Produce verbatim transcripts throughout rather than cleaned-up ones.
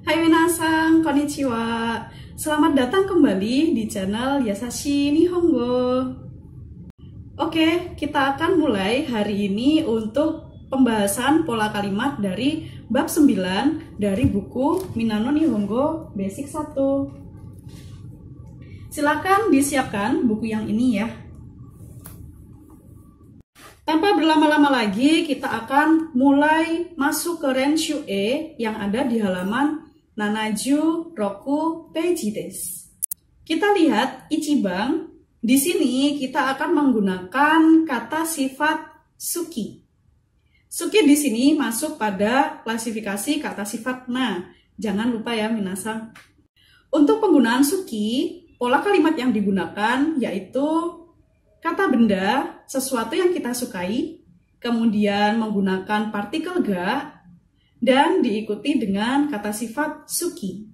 Hai minasang, konnichiwa. Selamat datang kembali di channel Yasashii Nihongo. Oke, kita akan mulai hari ini untuk pembahasan pola kalimat dari bab sembilan dari buku Minna no Nihongo Basic satu. Silakan disiapkan buku yang ini ya. Tanpa berlama-lama lagi, kita akan mulai masuk ke Renshu E yang ada di halaman Nanaju Roku Peiji desu. Kita lihat Ichibang. Di sini kita akan menggunakan kata sifat suki. Suki di sini masuk pada klasifikasi kata sifat na. Jangan lupa ya minasang. Untuk penggunaan suki, pola kalimat yang digunakan yaitu kata benda, sesuatu yang kita sukai, kemudian menggunakan partikel ga, dan diikuti dengan kata sifat suki.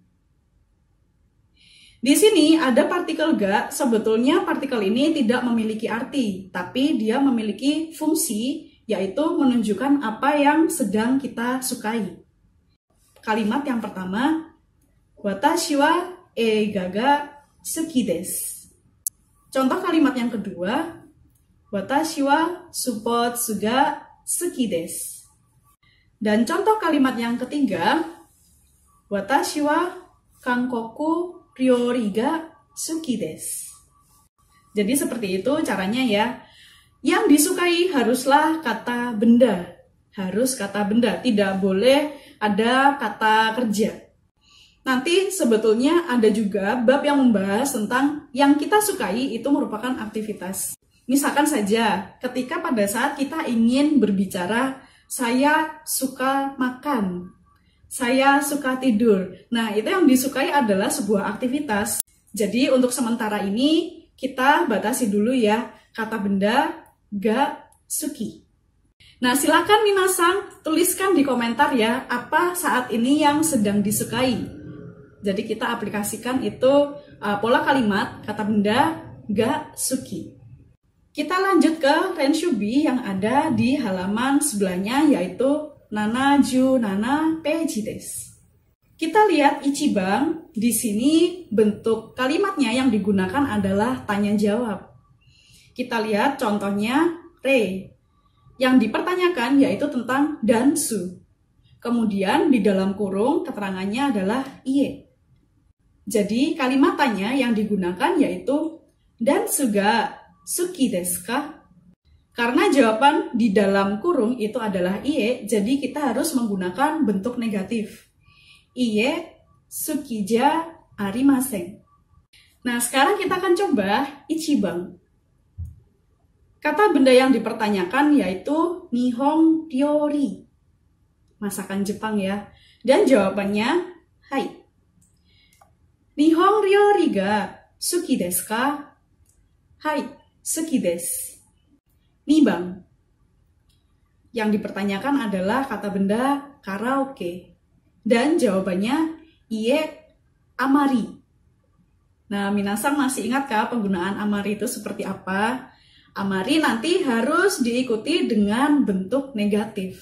Di sini ada partikel ga, sebetulnya partikel ini tidak memiliki arti, tapi dia memiliki fungsi, yaitu menunjukkan apa yang sedang kita sukai. Kalimat yang pertama, watashi wa eiga ga suki desu. Contoh kalimat yang kedua, watashi wa supotsu ga suki desu. Dan contoh kalimat yang ketiga, watashi wa kankoku ryori ga suki desu. Jadi seperti itu caranya ya. Yang disukai haruslah kata benda. Harus kata benda, tidak boleh ada kata kerja. Nanti sebetulnya ada juga bab yang membahas tentang yang kita sukai itu merupakan aktivitas. Misalkan saja ketika pada saat kita ingin berbicara, saya suka makan, saya suka tidur. Nah itu yang disukai adalah sebuah aktivitas. Jadi untuk sementara ini kita batasi dulu ya kata benda ga suki. Nah, silakan minasang tuliskan di komentar ya apa saat ini yang sedang disukai. Jadi kita aplikasikan itu uh, pola kalimat kata benda ga suki. Kita lanjut ke Renshu B yang ada di halaman sebelahnya yaitu Nanaju Nana Peiji desu. Kita lihat Ichibang, di sini bentuk kalimatnya yang digunakan adalah tanya jawab. Kita lihat contohnya re yang dipertanyakan yaitu tentang dansu. Kemudian di dalam kurung keterangannya adalah iye. Jadi kalimat tanya yang digunakan yaitu dansu ga suki desu ka? Karena jawaban di dalam kurung itu adalah iye, jadi kita harus menggunakan bentuk negatif. Iye suki ja arimasen. Nah sekarang kita akan coba Ichibang. Kata benda yang dipertanyakan yaitu nihon ryori. Masakan Jepang ya. Dan jawabannya hai. Nihon ryori ga suki desu ka? Hai, suki desu. Nibang. Yang dipertanyakan adalah kata benda karaoke. Dan jawabannya iye amari. Nah, minasang masih ingat kah penggunaan amari itu seperti apa? Amari nanti harus diikuti dengan bentuk negatif.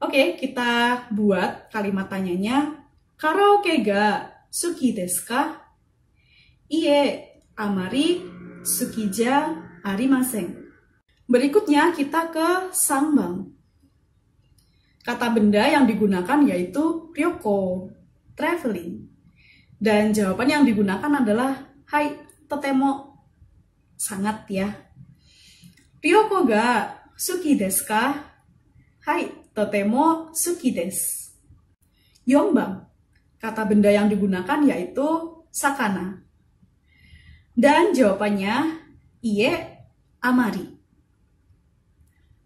Oke, kita buat kalimat tanyanya karaoke ga suki desu ka? Iye, amari, suki ja, arimasen. Berikutnya kita ke sangbang. Kata benda yang digunakan yaitu ryoko, traveling. Dan jawaban yang digunakan adalah hai, totemo, sangat ya. Ryoko ga suki desu ka? Hai, totemo, suki desu. Yongbang. Kata benda yang digunakan yaitu sakana. Dan jawabannya iye amari.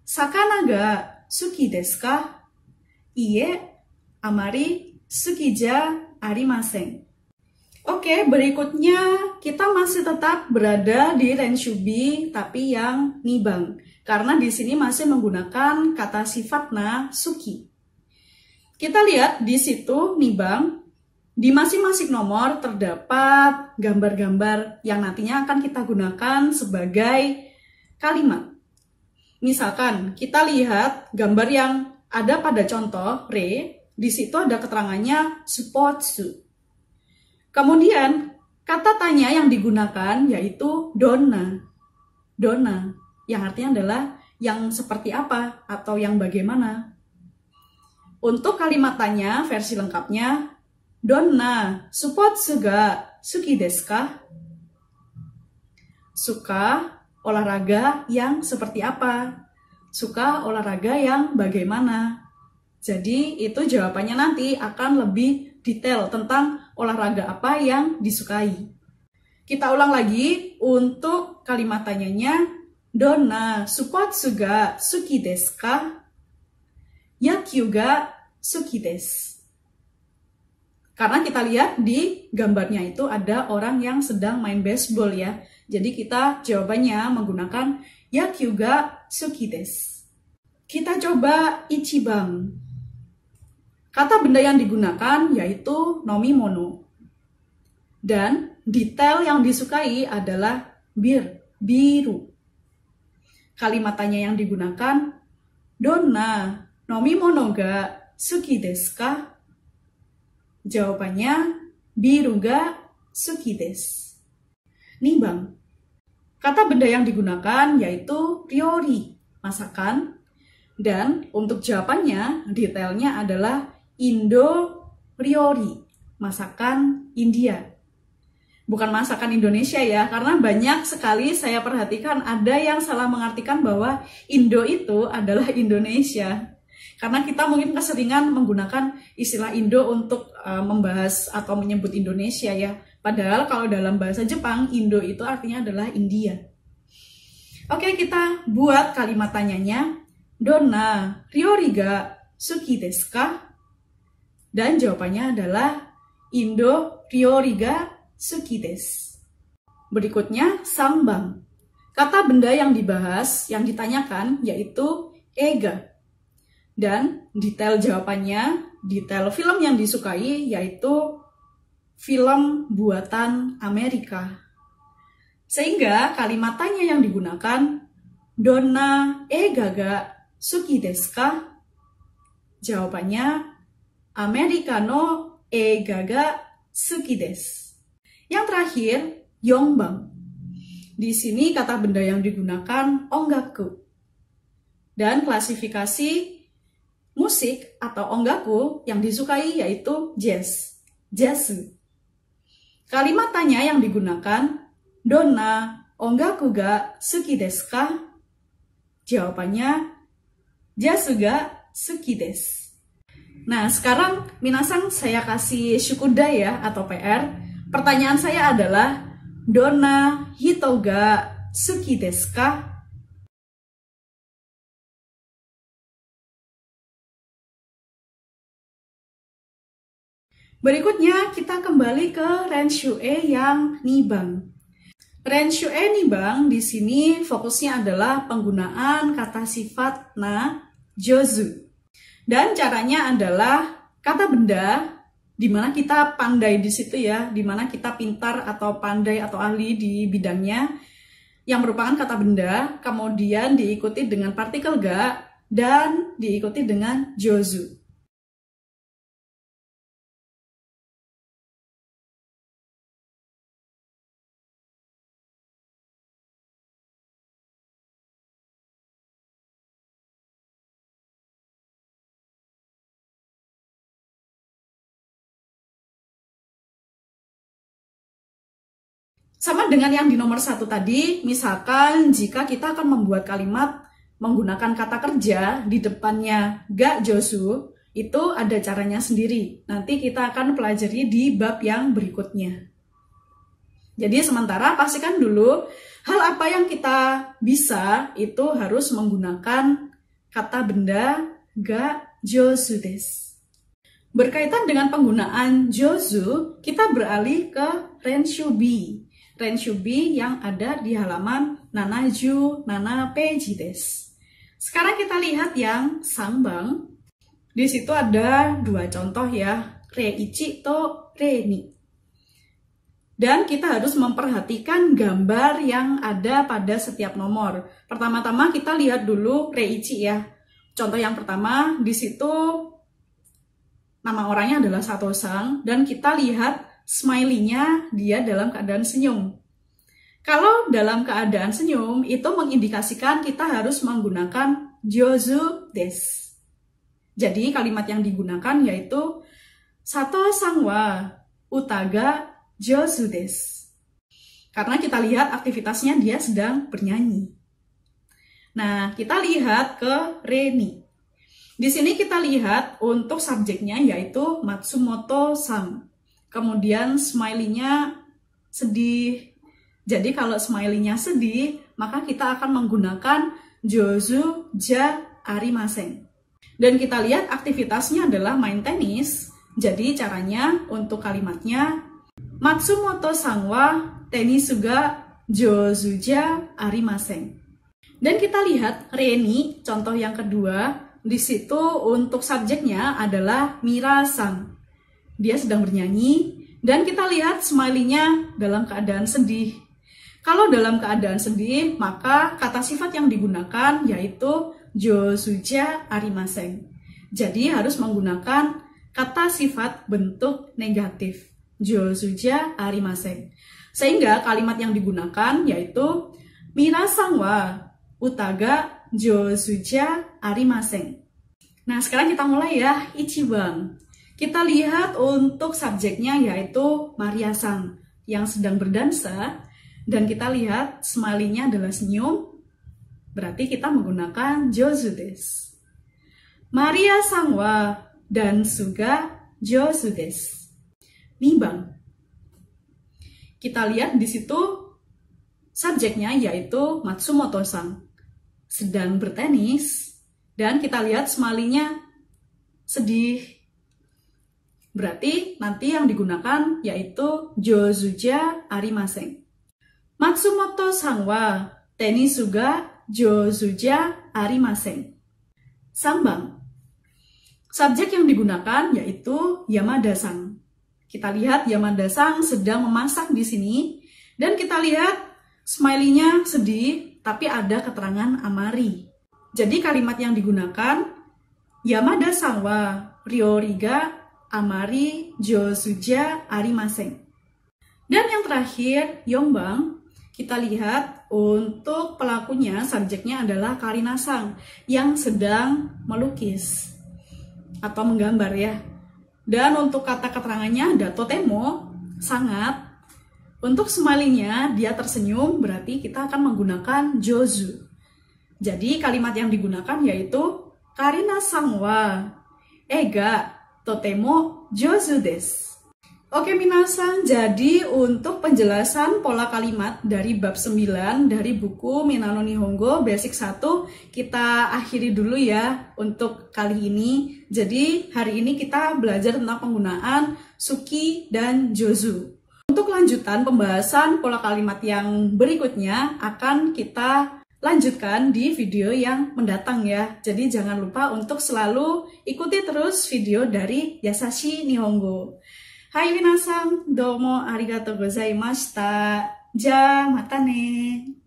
Sakana ga suki desu ka? Iye amari suki ja arimasen. Oke, berikutnya kita masih tetap berada di Renshu B tapi yang nibang. Karena di sini masih menggunakan kata sifat na suki. Kita lihat di situ nibang. Di masing-masing nomor terdapat gambar-gambar yang nantinya akan kita gunakan sebagai kalimat. Misalkan kita lihat gambar yang ada pada contoh re, Di situ ada keterangannya suppotsu. Kemudian kata tanya yang digunakan yaitu donna. Donna yang artinya adalah yang seperti apa atau yang bagaimana. Untuk kalimat tanya versi lengkapnya donna suppotsu ga suki desu ka? Suka olahraga yang seperti apa? Suka olahraga yang bagaimana? Jadi itu jawabannya nanti akan lebih detail tentang olahraga apa yang disukai. Kita ulang lagi untuk kalimat tanyanya. Donna suppotsu ga suki desu ka? Yakyū ga suki desu. Karena kita lihat di gambarnya itu ada orang yang sedang main baseball ya. Jadi kita jawabannya menggunakan yakyū ga suki desu. Kita coba ichiban. Kata benda yang digunakan yaitu nomimono. Dan detail yang disukai adalah bir, biru. Kalimat tanya yang digunakan, donna nomimono ga suki desu ka? Jawabannya, biru ga suki desu. Nibang. Kata benda yang digunakan yaitu ryori, masakan. Dan untuk jawabannya, detailnya adalah Indo ryori, masakan India. Bukan masakan Indonesia ya, karena banyak sekali saya perhatikan ada yang salah mengartikan bahwa Indo itu adalah Indonesia. Karena kita mungkin keseringan menggunakan istilah Indo untuk uh, membahas atau menyebut Indonesia ya. Padahal kalau dalam bahasa Jepang, Indo itu artinya adalah India. Oke, kita buat kalimat tanyanya. Donna ryori ga suki desu ka? Dan jawabannya adalah Indo ryori ga suki desu. Berikutnya sangbang. Kata benda yang dibahas, yang ditanyakan yaitu ega. Dan detail jawabannya, detail film yang disukai yaitu film buatan Amerika. Sehingga kalimat tanya yang digunakan donna ega ga suki desu ka? Jawabannya Amerika no ega ga suki desu. Yang terakhir, yongbang. Di sini kata benda yang digunakan ongaku. Dan klasifikasi musik atau ongaku yang disukai yaitu jazz, jazz. Kalimat tanya yang digunakan, donna ongaku ga suki desu ka? Jawabannya, jazz ga suki desu. Nah, sekarang minasan saya kasih shukudai ya atau P R. Pertanyaan saya adalah donna hito ga suki desu ka? Berikutnya kita kembali ke renshūe yang nibang. Renshūe nibang di sini fokusnya adalah penggunaan kata sifat na jozu. Dan caranya adalah kata benda dimana kita pandai di situ ya, dimana kita pintar atau pandai atau ahli di bidangnya yang merupakan kata benda, kemudian diikuti dengan partikel ga dan diikuti dengan jozu. Sama dengan yang di nomor satu tadi, misalkan jika kita akan membuat kalimat menggunakan kata kerja di depannya ga jozu, itu ada caranya sendiri. Nanti kita akan pelajari di bab yang berikutnya. Jadi sementara pastikan dulu hal apa yang kita bisa itu harus menggunakan kata benda ga jozu desu. Berkaitan dengan penggunaan jozu, kita beralih ke renshūbi. Renshūbi yang ada di halaman nanaju nanapeji desu. Sekarang kita lihat yang sangbang. Di situ ada dua contoh ya, reichi to reni. Dan kita harus memperhatikan gambar yang ada pada setiap nomor. Pertama-tama kita lihat dulu reichi ya. Contoh yang pertama di situ nama orangnya adalah Sato-san, dan kita lihat smiley-nya dia dalam keadaan senyum. Kalau dalam keadaan senyum, itu mengindikasikan kita harus menggunakan Jozu des. Jadi kalimat yang digunakan yaitu Sato-san wa utaga Jozu des. Karena kita lihat aktivitasnya dia sedang bernyanyi. Nah, kita lihat ke Reni. Di sini kita lihat untuk subjeknya yaitu Matsumoto-san. Kemudian smiley-nya sedih. Jadi kalau smiley-nya sedih, maka kita akan menggunakan Jozu ja arimasen. Dan kita lihat aktivitasnya adalah main tenis. Jadi caranya untuk kalimatnya Matsumoto-san wa tenisu ga Jozu ja arimasen. Dan kita lihat Reni, contoh yang kedua. Di situ untuk subjeknya adalah Mira-san. Dia sedang bernyanyi dan kita lihat smiley-nya dalam keadaan sedih. Kalau dalam keadaan sedih, maka kata sifat yang digunakan yaitu Josuja arimasen. Jadi harus menggunakan kata sifat bentuk negatif. Josuja arimasen. Sehingga kalimat yang digunakan yaitu Mira-san wa utaga Josuja arimasen. Nah, sekarang kita mulai ya, Ichiban. Kita lihat untuk subjeknya yaitu Maria-san yang sedang berdansa. Dan kita lihat smiley-nya adalah senyum. Berarti kita menggunakan Jozu desu. Maria-san wa dansu ga Jozu desu. Niban. Kita lihat di situ subjeknya yaitu Matsumoto-san. Sedang bertenis, dan kita lihat smiley-nya sedih. Berarti nanti yang digunakan yaitu Jozuja arimasen. Matsumoto san wa tenisu ga Jozuja arimasen. Sambang. Subjek yang digunakan yaitu Yamada-san. Kita lihat Yamada-san sedang memasak di sini, dan kita lihat smiley-nya sedih. Tapi ada keterangan amari. Jadi kalimat yang digunakan Yamada-san wa ryori ga amari Josuja arimasen. Dan yang terakhir, Yonban. Kita lihat untuk pelakunya, subjeknya adalah Karina-san yang sedang melukis atau menggambar ya. Dan untuk kata keterangannya ada totemo, sangat. Untuk smiley-nya, dia tersenyum, berarti kita akan menggunakan Jozu. Jadi, kalimat yang digunakan yaitu Karina-san wa ega totemo Jozu desu. Oke, minasan, jadi untuk penjelasan pola kalimat dari bab sembilan dari buku Minna no Nihongo Basic satu, kita akhiri dulu ya untuk kali ini. Jadi, hari ini kita belajar tentang penggunaan Suki dan Jozu. Untuk lanjutan pembahasan pola kalimat yang berikutnya akan kita lanjutkan di video yang mendatang ya. Jadi jangan lupa untuk selalu ikuti terus video dari Yasashii Nihongo. Hai minasan, domo arigatou gozaimashita. Ja, mata ne.